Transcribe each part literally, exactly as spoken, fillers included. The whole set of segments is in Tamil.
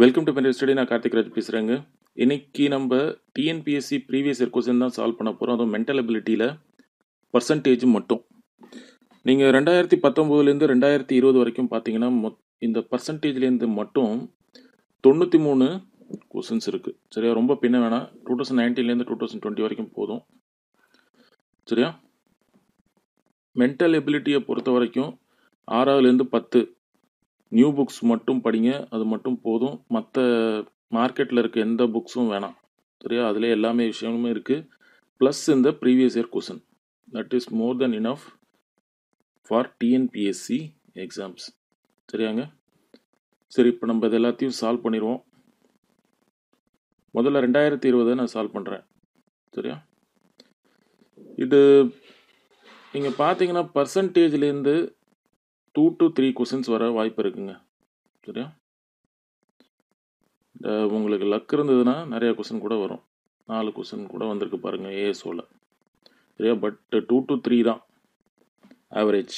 Welcome to பென்ட்ரி study. நான் கார்த்திக் ராஜ் பேசுகிறேங்க. இன்றைக்கி நம்ம டிஎன்பிஎஸ்சி ப்ரீவியஸ் இயர் கொஸ்டின் தான் சால்வ் பண்ண போகிறோம். அதுவும் மென்டல் அபிலிட்டியில் பர்சன்டேஜ் மட்டும். நீங்கள் ரெண்டாயிரத்தி பத்தொம்போதுலேருந்து ரெண்டாயிரத்தி இருபது வரைக்கும் பார்த்தீங்கன்னா மொ இந்த பர்சன்டேஜ்லேருந்து மட்டும் தொண்ணூற்றி மூணு கொஸ்டின்ஸ் இருக்குது. சரியா, ரொம்ப பின்ன வேணாம். டூ தௌசண்ட் நைன்டீன்லேருந்து டூ தௌசண்ட் டுவெண்ட்டி வரைக்கும் போதும். சரியா, மென்டல் எபிலிட்டியை பொறுத்த வரைக்கும் ஆறாவதுலேருந்து பத்து நியூ புக்ஸ் மட்டும் படிங்க, அது மட்டும் போதும். மற்ற மார்க்கெட்டில் இருக்க எந்த புக்ஸும் வேணாம். சரியா, அதில் எல்லாமே விஷயமும் இருக்குது. ப்ளஸ் இந்த previous year question that is more then enough for TNPSC exams. சரியாங்க. சரி, இப்போ நம்ம இது எல்லாத்தையும் சால்வ் பண்ணிடுவோம். முதல்ல ரெண்டாயிரத்தி இருபதை நான் சால்வ் பண்ணுறேன். சரியா, இது நீங்கள் பார்த்தீங்கன்னா பர்சன்டேஜ்லேருந்து டூ டு த்ரீ கொஸ்டின்ஸ் வர வாய்ப்பு இருக்குங்க. சரியா, உங்களுக்கு லக் இருந்ததுன்னா நிறையா கொஸ்டின் கூட வரும். நாலு கொஸ்டின் கூட வந்திருக்கு பாருங்கள் ஏஎஸ்ஓவில். சரியா, பட் டூ டு த்ரீ தான் ஆவரேஜ்.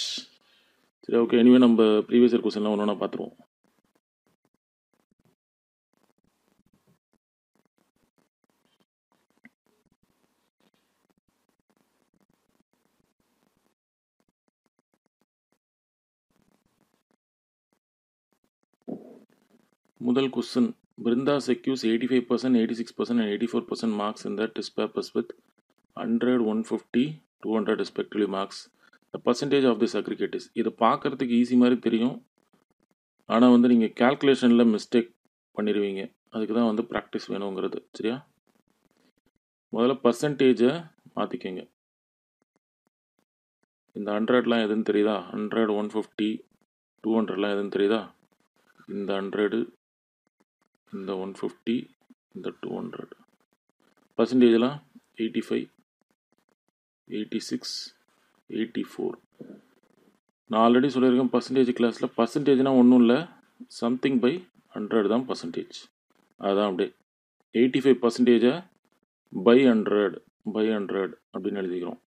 சரியா, ஓகே. எனிவே நம்ம ப்ரீவியஸ் இயர் கொஸ்டின்லாம் ஒன்று ஒன்றா பார்த்துருவோம். முதல் question, Brinda secures eighty five percent eighty six percent and eighty four percent marks இந்த test papers with hundred one fifty two hundred respectively marks. The percentage of this aggregate is. இதை பார்க்குறதுக்கு ஈஸி மாதிரி தெரியும், ஆனால் வந்து நீங்கள் கேல்குலேஷனில் மிஸ்டேக் பண்ணிடுவீங்க. அதுக்கு தான் வந்து ப்ராக்டிஸ் வேணுங்கிறது. சரியா, முதல்ல பர்சன்டேஜை மாற்றிக்கோங்க. இந்த ஹண்ட்ரட்லாம் எதுன்னு தெரியுதா? ஹண்ட்ரட் ஒன் ஃபிஃப்டி டூ ஹண்ட்ரட்லாம் எதுன்னு தெரியுதா? இந்த ஹண்ட்ரடு, இந்த ஒன் ஃபிஃப்டி, இந்த டூ ஹண்ட்ரட். பர்சன்டேஜெலாம் eighty five eighty six eighty four. நான் ஆல்ரெடி சொல்லியிருக்கேன் பர்சன்டேஜ் கிளாஸில் பர்சன்டேஜ்னால் ஒன்றும் இல்லை, சம்திங் பை ஹண்ட்ரட் தான் பர்சன்டேஜ். அதுதான் அப்படியே எயிட்டி ஃபைவ் பர்சன்டேஜை பை ஹண்ட்ரட் பை ஹண்ட்ரட் அப்படின்னு எழுதிக்கிறோம்.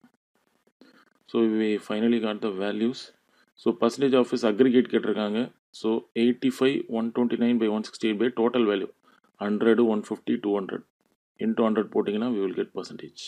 So we finally got the values. So percentage office aggregate கேட்டிருக்காங்க. So eighty five one twenty nine by one sixty eight by total value hundred one fifty two hundred into hundred போட்டிங்கன்னா வி வில் கெட் பர்சன்டேஜ்.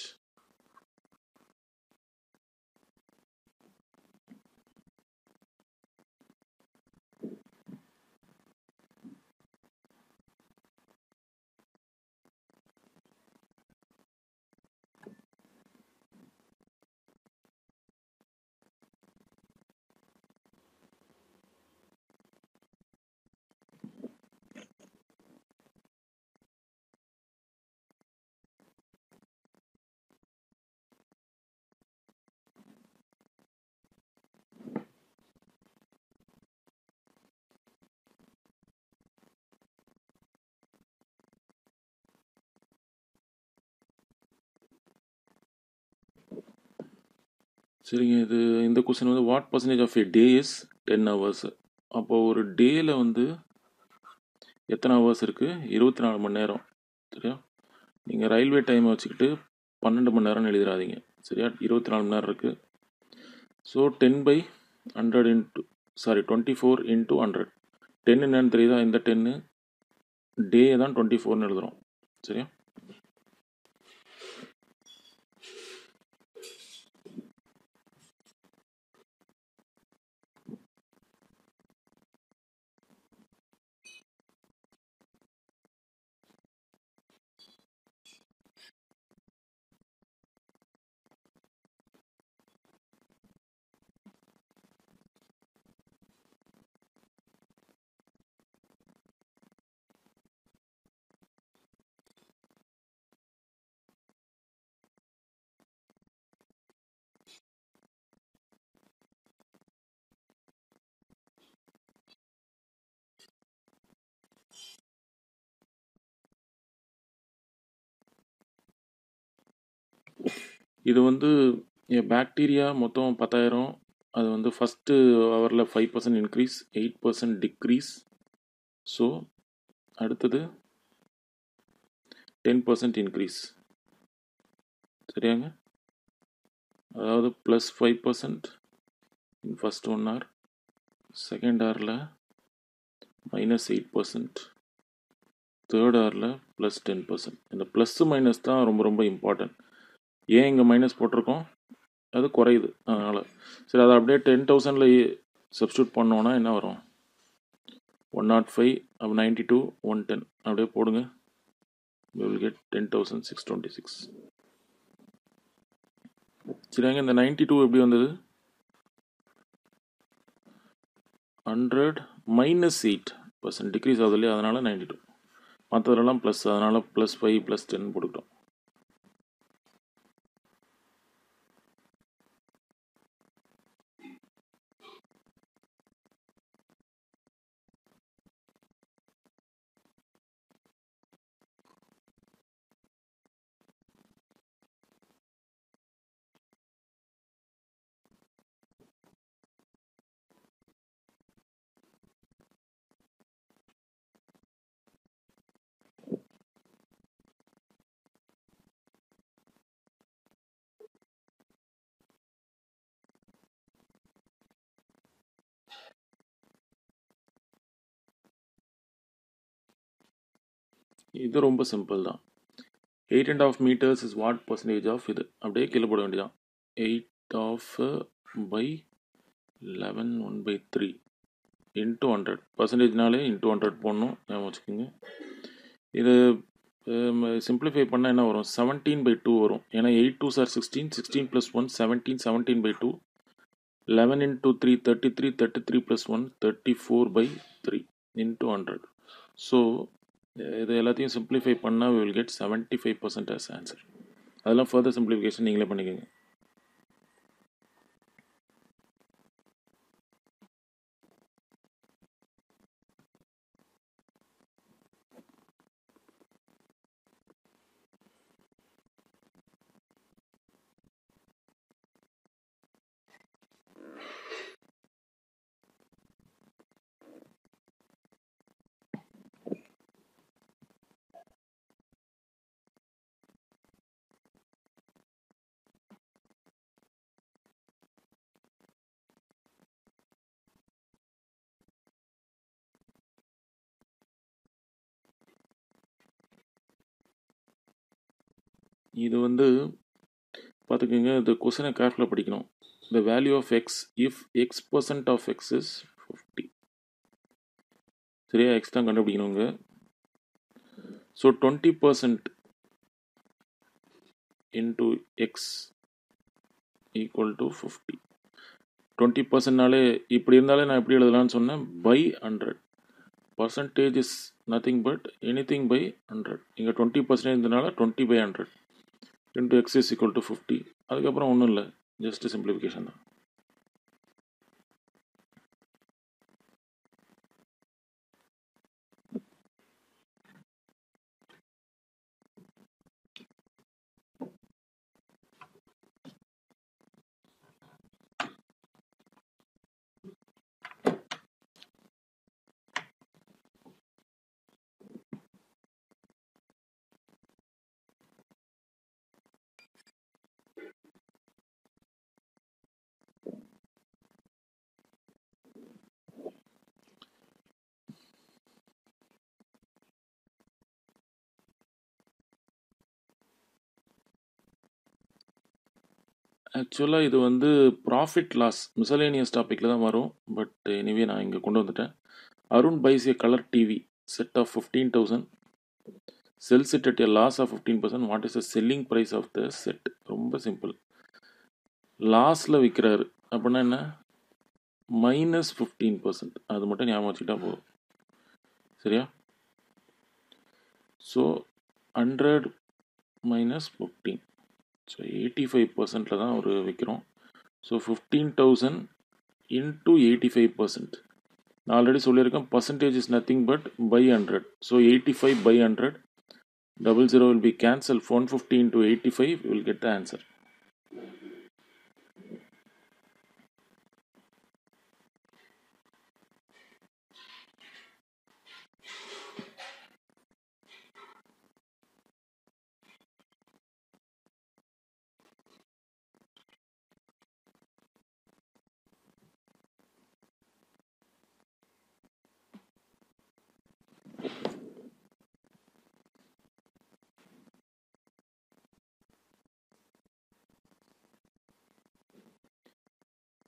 சரிங்க. இது இந்த கொஸ்டின் வந்து what percentage of a day is ten hours. அப்போ ஒரு டேயில் வந்து எத்தனை ஹவர்ஸ் இருக்குது? இருபத்தி நாலு மணி நேரம். சரியா, நீங்கள் ரயில்வே டைமை வச்சுக்கிட்டு பன்னெண்டு மணி நேரம்னு எழுதிடாதீங்க. சரியா, இருபத்தி நாலு மணி நேரம் இருக்குது. So ten by hundred into sorry twenty four into hundred. Ten என்னன்னு தெரியுதா? இந்த டென்னு டே தான் டுவெண்ட்டி ஃபோர்னு எழுதுகிறோம். சரியா, இது வந்து பாக்டீரியா மொத்தம் பத்தாயிரம். அது வந்து ஃபஸ்ட்டு ஹவரில் five percent increase, eight percent decrease. So அடுத்தது டென் பர்சன்ட் இன்க்ரீஸ். சரியாங்க, அதாவது plus five percent in first one hour, second ஹவரில் மைனஸ் எயிட் பர்சன்ட், third hourல plus ten percent. இந்த plus minus தான் ரொம்ப ரொம்ப important. ஏன் இங்கே minus போட்டிருக்கோம், அது குறையுது, அதனால் சரி அதை அப்படியே டென் தௌசண்டில் சப்ஸ்டியூட் பண்ணோன்னா என்ன வரும், ஒன் நாட் ஃபைவ் அப்போ நைன்டி டூ ஒன் டென் அப்படியே போடுங்க, we will get ten thousand six hundred twenty-six. சரிங்க, இந்த நைன்டி டூ எப்படி வந்தது, hundred minus eight percent decrease ஆகுது இல்லையா, அதனால் நைன்டி டூ மற்றதுலாம் ப்ளஸ், அதனால் ப்ளஸ் ஃபைவ் ப்ளஸ் டென் போட்டுக்கிட்டோம். இது ரொம்ப சிம்பிள் தான். Eight and half metres is what percentage of இது அப்படியே கீழே போட வேண்டியதான். Eight half by eleven one by three into hundred பர்சன்டேஜ்னாலே இன்ட்டு ஹண்ட்ரட் போடணும், ஞாபகம் வச்சுக்கோங்க. இது சிம்பிளிஃபை பண்ணால் என்ன வரும், செவன்டீன் பை டூ வரும், ஏன்னா எயிட் டூ சார் sixteen, sixteen plus one seventeen, seventeen by two eleven into three thirty three, thirty three plus one thirty four by three into hundred. So இது எல்லாத்தையும் சிம்பிளிஃபை பண்ணால் we will get seventy-five percent as answer. அதெல்லாம் further simplification நீங்களே பண்ணிக்கோங்க. இது வந்து பார்த்துக்கோங்க, இந்த கொஸ்டினை கேர்ஃபுல்லாக படிக்கணும். The value of x if x percent of x is fifty. சரியா, எக்ஸ் தான் கண்டுபிடிக்கணுங்க. So twenty percent into x equal to fifty. Twenty பர்சன்ட்னாலே இப்படி இருந்தாலே நான் எப்படி எழுதலான்னு சொன்னேன், by hundred. Percentage is nothing but anything by hundred. இங்கே டுவெண்ட்டி பர்சன்டேஜ்னால twenty by hundred into x is equal to fifty. அதுக்கப்புறம் ஒன்றும் இல்லை, ஜஸ்ட் சிம்பிளிஃபிகேஷன் தான். ஆக்சுவலாக இது வந்து ப்ராஃபிட் லாஸ் மிசலேனியஸ் டாப்பிக்கில் தான் வரும், பட் எனிவே நான் இங்கே கொண்டு வந்துட்டேன். Arun buys a colour TV set of fifteen thousand, sells it at a loss of fifteen percent, what is the selling price of the set. ரொம்ப சிம்பிள், லாஸில் விற்கிறாரு அப்படின்னா என்ன, மைனஸ் ஃபிஃப்டீன் பர்சன்ட், அது மட்டும் ஞாபகம் வச்சுக்கிட்டா போதும். சரியா, so hundred minus fifteen, so eighty five பர்சன்ட்டில் தான் ஒரு விற்கிறோம். So fifteen thousand into eighty five percent, நான் ஆல்ரெடி சொல்லியிருக்கேன் percentage is nothing but by hundred. So eighty five by hundred, double zero will be cancel, one fifty into eighty five will get the answer.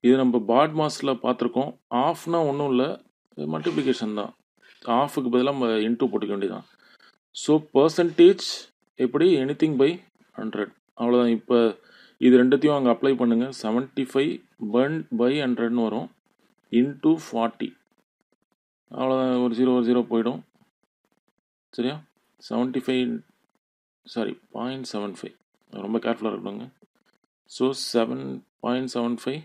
இது நம்ம பாட் மாஸ்ல பார்த்துருக்கோம். ஆஃப்னா ஒன்றும் இல்லை, மல்டிப்ளிகேஷன் தான். ஆஃபுக்கு பதிலாக நம்ம இன்ட்டு போட்டுக்க வேண்டியதான். ஸோ பர்சன்டேஜ் எப்படி எனிதிங் பை ஹண்ட்ரட், அவ்வளோதான். இப்போ இது ரெண்டுத்தையும் அங்கே அப்ளை பண்ணுங்கள். செவன்ட்டி ஃபைவ் பன் பை ஹண்ட்ரட்னு வரும். இன்ட்டு ஃபார்ட்டி, அவ்வளோதான். ஒரு ஜீரோ ஒரு ஜீரோ போயிடும். சரியா? Seventy five sorry point seven five, ரொம்ப கேர்ஃபுல்லாக இருக்கணுங்க. So seven point seven five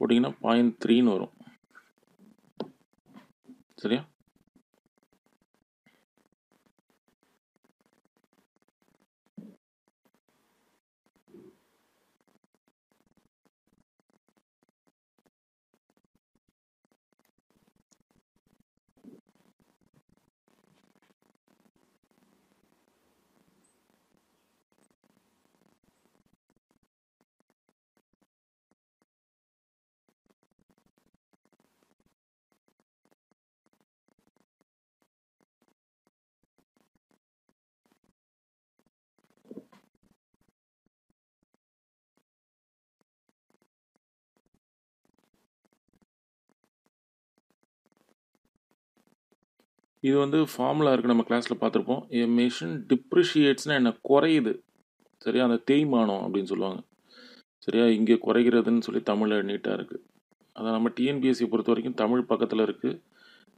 போட்டிங்கன்னா பாயிண்ட் த்ரீன்னு வரும். சரியா? இது வந்து ஃபார்முலா இருக்குது, நம்ம கிளாஸில் பார்த்துருப்போம். ஏ மிஷின் டிப்ரிஷியேட்ஸ்னால் என்ன? குறையுது. சரியா? அந்த தேய்மானம் அப்படின்னு சொல்லுவாங்க. சரியா? இங்கே குறைகிறதுன்னு சொல்லி தமிழில் நீட்டாக இருக்குது. அதை நம்ம டிஎன்பிஎஸ்சியை பொறுத்த வரைக்கும் தமிழ் பக்கத்தில் இருக்குது.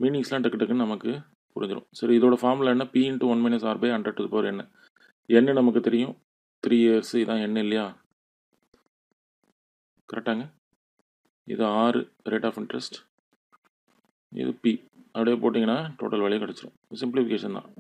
மீனிங்ஸ்லாம் டக்கு டக்குன்னு நமக்கு புரிஞ்சிடும். சரி, இதோட ஃபார்முலா என்ன? P into one minus R by hundred to the power என்ன? என்ன நமக்கு தெரியும்? த்ரீ இயர்ஸ் இதான் என்ன இல்லையா? கரெக்டாங்க. இது ஆறு ரேட் ஆஃப் இன்ட்ரெஸ்ட், இது பி. அப்படியே போட்டிங்கன்னா டோட்டல் வேலையும் கிடச்சிடும். சிம்பிளிஃபிகேஷன் தான்.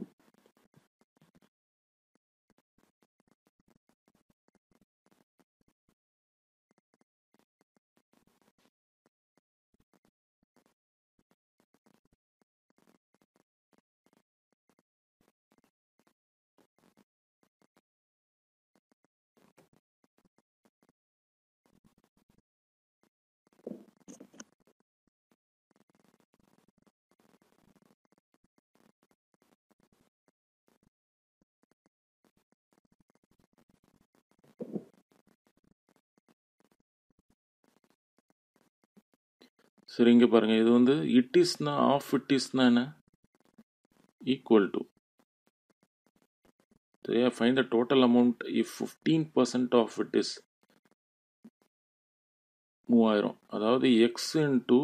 சரி, இங்கே பாருங்கள். இது வந்து இட் இஸ்னா ஆஃப் இட் இஸ்னா என்ன? Equal to. சரியா? Find the total amount if fifteen percent of it is மூவாயிரம். அதாவது எக்ஸ் இன்ட்டு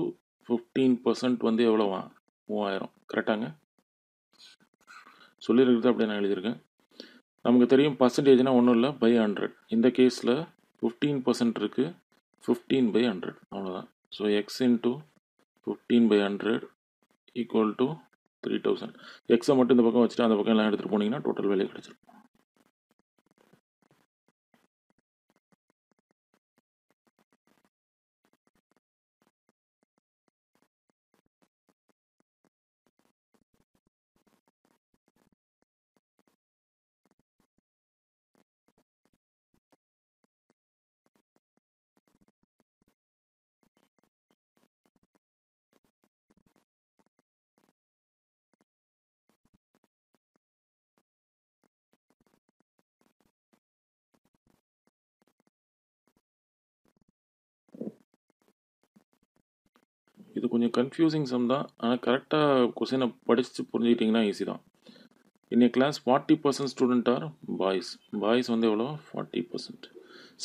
ஃபிஃப்டீன் பர்சன்ட் வந்து எவ்வளோவா? மூவாயிரம். கரெக்டாங்க? சொல்லியிருக்கிறது அப்படியே நான் எழுதியிருக்கேன். நமக்கு தெரியும் பர்சன்டேஜ்னால் ஒன்றும் இல்லை, பை ஹண்ட்ரட். இந்த கேஸில் ஃபிஃப்டீன் பர்சன்ட் இருக்குது, ஃபிஃப்டீன் பை ஹண்ட்ரட், அவ்வளோதான். So x into fifteen by hundred equal to three thousand. x மட்டும் இந்த பக்கம் வச்சுட்டு அந்த பக்கம் எல்லாம் எடுத்துகிட்டு போனீங்கன்னா டோட்டல் வேலையை கிடச்சிருக்கும். இது கொஞ்சம் கன்ஃபியூசிங் சம் தான், ஆனால் கரெக்டாக கொஸ்டினை படித்து புரிஞ்சுக்கிட்டிங்கன்னா ஈஸி தான். இன்றைய class forty percent student are boys. Boys வந்து எவ்வளோ? Forty percent.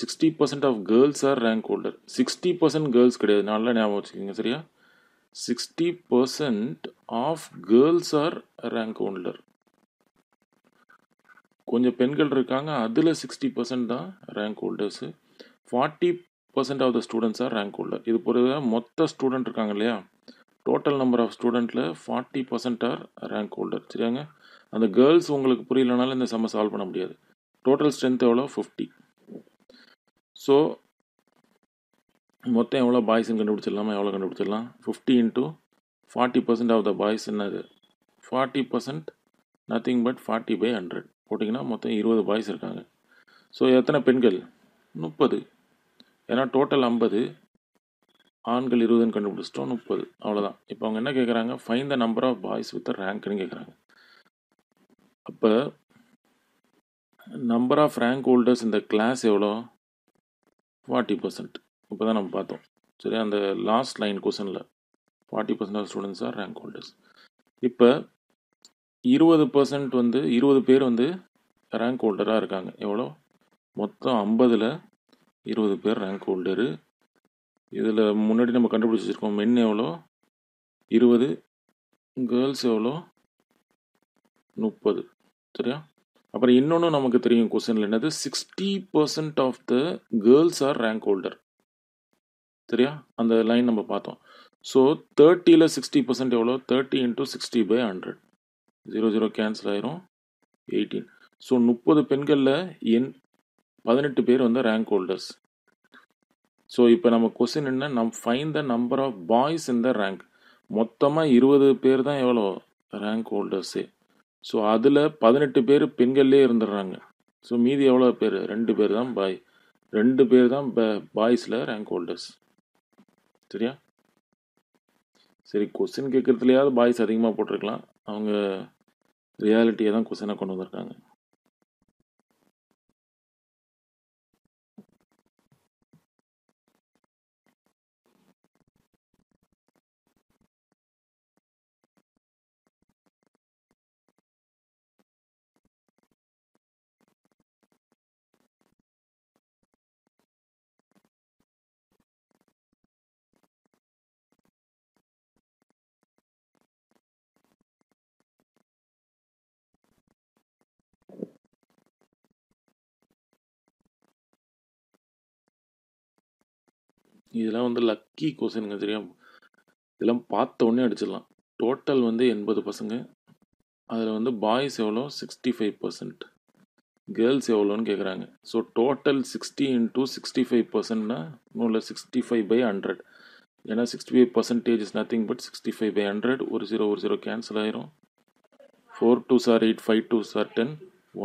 Sixty percent of girls are rank holder. Sixty percent girls கிடையாது, நல்லா ஞாபகம் வச்சுக்கோங்க. சரியா? Sixty percent of girls are rank holder. கொஞ்சம் பெண்கள் இருக்காங்க, அதில் சிக்ஸ்டி பர்சன்ட் தான் rank holders. Forty percent of the students are rank holder. இது பொறுத்த மொத்த ஸ்டூடெண்ட் இருக்காங்க இல்லையா, டோட்டல் நம்பர் ஆஃப் ஸ்டூடெண்ட்டில் forty percent are rank holder. சரியாங்க? அந்த கேர்ள்ஸ் உங்களுக்கு புரியலனாலும் இந்த சம்ம சால்வ் பண்ண முடியாது. டோட்டல் ஸ்ட்ரென்த் எவ்வளோ? ஃபிஃப்டி. ஸோ மொத்தம் எவ்வளோ பாய்ஸ்ன்னு கண்டுபிடிச்சிடலாமா? எவ்வளோ கண்டுபிடிச்சிடலாம்? Fifty into forty percent of the boys என்னது? Forty percent nothing but forty by hundred போட்டிங்கன்னா மொத்தம் இருபது பாய்ஸ் இருக்காங்க. ஸோ எத்தனை பெண்கள்? முப்பது. ஏன்னா டோட்டல் ஐம்பது, ஆண்கள் இருபதுன்னு கண்டுபிடிச்சிட்டோம். முப்பது, அவ்வளோதான். இப்போ அவங்க என்ன கேட்குறாங்க? Find the number of boys with ரேங்க்னு கேட்குறாங்க. அப்போ நம்பர் ஆஃப் ரேங்க் ஹோல்டர்ஸ் இந்த கிளாஸ் எவ்வளோ? Forty percent. அப்போ தான் நம்ம பார்த்தோம். சரி, அந்த லாஸ்ட் லைன் கொஷனில் forty percent of students are rank holders. இப்போ இருபது பர்சன்ட் வந்து இருபது பேர் வந்து ரேங்க் ஹோல்டராக இருக்காங்க. எவ்வளோ? மொத்தம் ஐம்பதில் இருபது பேர் ரேங்க் ஹோல்டரு. இதில் முன்னாடி நம்ம கண்டுபிடிச்சி வச்சுருக்கோம். மென் எவ்வளோ? இருபது. கேர்ள்ஸ் எவ்வளோ? முப்பது. சரியா? அப்புறம் இன்னொன்று நமக்கு தெரியும் கொஸ்டினில் என்னது, sixty percent of the girls are rank holder. சரியா? அந்த லைன் நம்ம பார்த்தோம். ஸோ தேர்ட்டியில் சிக்ஸ்டி பர்சன்ட் எவ்வளோ? Thirty into sixty by hundred. Zero zero cancel ஆயிரும், எயிட்டீன். ஸோ முப்பது பெண்களில் என் பதினெட்டு பேர் வந்து ரேங்க் ஹோல்டர்ஸ். ஸோ இப்போ நம்ம கொஸ்டின் என்ன, நம் find the number of boys in the rank. மொத்தமாக இருபது பேர் தான் எவ்வளோ ரேங்க் ஹோல்டர்ஸே. ஸோ அதில் பதினெட்டு பேர் பெண்கள்லேயே இருந்துடுறாங்க. ஸோ மீதி எவ்வளோ பேர்? ரெண்டு பேர் தான் பாய், ரெண்டு பேர் தான் பாய்ஸில் ரேங்க் ஹோல்டர்ஸ். சரியா? சரி, கொஸ்டின் கேட்குறதுலையாவது பாய்ஸ் அதிகமாக போட்டிருக்கலாம். அவங்க ரியாலிட்டியை தான் கொஸ்டினாக கொண்டு வந்திருக்காங்க. இதெல்லாம் வந்து லக்கி கொஸ்டின்ங்க. தெரியும், இதெல்லாம் பார்த்த உடனே அடிச்சிடலாம். டோட்டல் வந்து எண்பது பசங்க. அதில் வந்து பாய்ஸ் எவ்வளோ? Sixty five percent. கேர்ள்ஸ் எவ்வளோன்னு கேட்குறாங்க. So total sixty into sixty five பர்சன்ட்னா இன்னும் இல்லை, சிக்ஸ்டி ஃபைவ் பை ஹண்ட்ரட். ஏன்னா sixty five percentage is nothing but sixty five by hundred. ஒரு ஜீரோ ஒரு ஜீரோ கேன்சல் ஆயிரும். Four twos are eight, five twos are ten,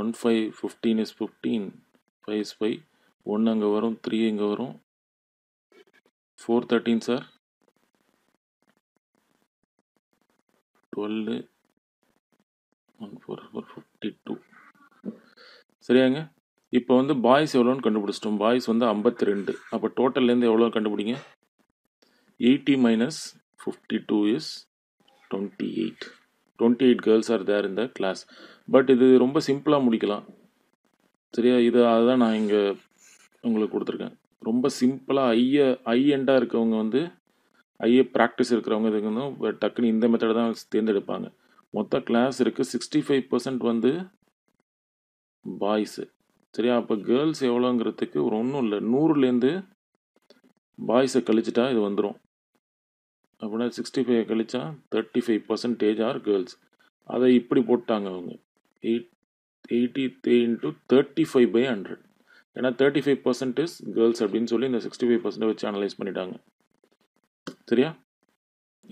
one five fifteen is fifteen, five is five, ஒன்று அங்கே வரும், த்ரீ இங்கே வரும், four thirteen are, twelve, one four four fifty two. சரியாங்க? இப்போ வந்து பாய்ஸ் எவ்வளோன்னு கண்டுபிடிச்சிட்டோம். பாய்ஸ் வந்து ஐம்பத்தி ரெண்டு. அப்போ டோட்டல்லேருந்து எவ்வளோ கண்டுபிடிங்க? Eighty minus fifty two is twenty eight. Twenty eight girls are there இந்த கிளாஸ். பட் இது ரொம்ப சிம்பிளாக முடிக்கலாம். சரியா? இது அதுதான் நான் இங்கே உங்களுக்கு கொடுத்துருக்கேன். ரொம்ப சிம்பிளாக ஐய ஐ எண்டாக இருக்கவங்க வந்து ஐய ப்ராக்டிஸ் இருக்கிறவங்க இதுக்கு வந்து டக்குன்னு இந்த மெத்தடை தான் தேர்ந்தெடுப்பாங்க. மொத்த கிளாஸ் இருக்குது, சிக்ஸ்டி ஃபைவ் பர்சன்ட் வந்து பாய்ஸு. சரியா? அப்போ கேர்ள்ஸ் எவ்வளோங்கிறதுக்கு ஒரு ஒன்றும் இல்லை, நூறுலேருந்து பாய்ஸை கழிச்சிட்டா இது வந்துடும். அப்படின்னா சிக்ஸ்டி ஃபைவ் கழிச்சா thirty five percentage are girls. அதை இப்படி போட்டாங்க அவங்க, eight eighty three into thirty five by hundred. ஏன்னா thirty five percent is girls அப்படின்னு சொல்லி இந்த சிக்ஸ்டி ஃபைவ் பர்சன்ட் வச்சு அனலைஸ் பண்ணிட்டாங்க. சரியா?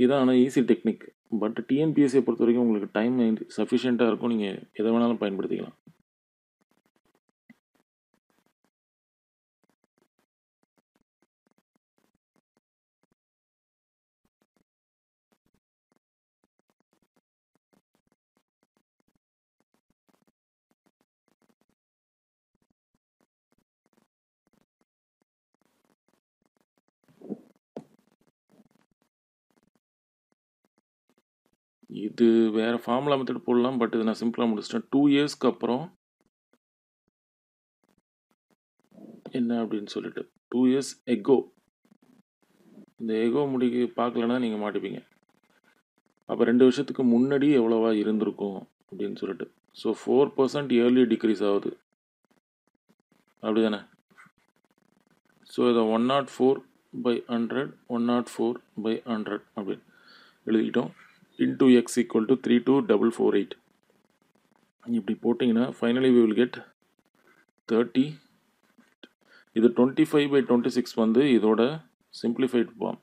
இதான் ஆனால் ஈஸி டெக்னிக். பட் டிஎன்பிஎஸ்சியை பொறுத்த வரைக்கும் உங்களுக்கு டைம் சஃபிஷியண்ட்டாக இருக்கும். நீங்கள் எதை வேணாலும் பயன்படுத்திக்கலாம். இது வேறு ஃபார்முலா மெத்தட் போடலாம். பட் இது நான் சிம்பிளாக முடிச்சிட்டேன். டூ இயர்ஸ்க்கு அப்புறம் என்ன அப்படின்னு சொல்லிட்டு டூ இயர்ஸ் எகோ. இந்த எகோ முடிக்க பார்க்கலன்னா நீங்கள் மாட்டிப்பீங்க. அப்போ ரெண்டு வருஷத்துக்கு முன்னாடி எவ்வளோவா இருந்திருக்கும் அப்படின்னு சொல்லிட்டு. So four percent yearly decrease ஆகுது, அப்படி தானே? ஸோ இதை one naught four by hundred one naught four by hundred அப்படின்னு எழுதிக்கிட்டோம். into x equal to three two four four eight. இப்படி போட்டிங்கன்னா finally we will get thirty. இது twenty-five by twenty-six வந்து இதோட simplified form.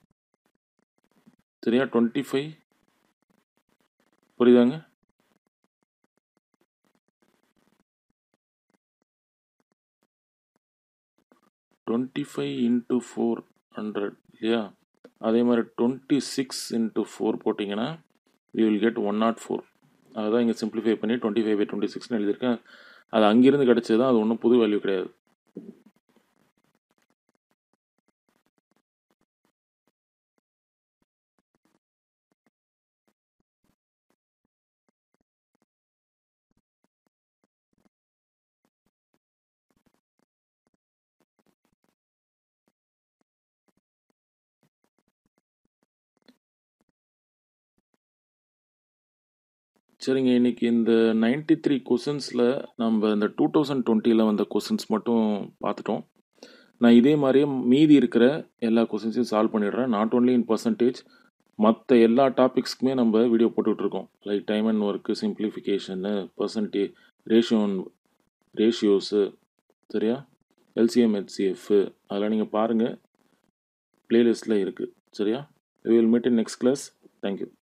சரியா? twenty-five புரியுதாங்க? twenty-five into four hundred. இல்லையா? அதே மாதிரி twenty-six into four போட்டிங்கன்னா we will get one hundred four. அதுதான் இங்கே சிம்பிளிஃபை பண்ணி டுவெண்ட்டி ஃபைவ் பை டுவெண்ட்டி சிக்ஸ்னு எழுதியிருக்கேன். அது அங்கேருந்து கிடச்சது தான், அது ஒன்றும் புது வேல்யூ கிடையாது. சரிங்க, இன்றைக்கி இந்த நைன்டி த்ரீ கொஷின்ஸில் நம்ம இந்த டூ தௌசண்ட் டுவெண்ட்டியில் வந்த கொஷின்ஸ் மட்டும் பார்த்துட்டோம். நான் இதே மாதிரியே மீதி இருக்கிற எல்லா கொஷின்ஸையும் சால்வ் பண்ணிடுறேன். நாட் ஓன்லி இன் பர்சன்டேஜ், மற்ற எல்லா டாபிக்ஸ்க்குமே நம்ம வீடியோ போட்டுட்ருக்கோம். Like time and work, simplification, percentage ரேஷியோன் ரேஷியோஸு, சரியா, எல்சிஎம் ஹெச்சிஎஃப், அதெல்லாம் நீங்கள் பாருங்கள், ப்ளேலிஸ்ட்டில் இருக்குது. சரியா, we will meet in next class. Thank you.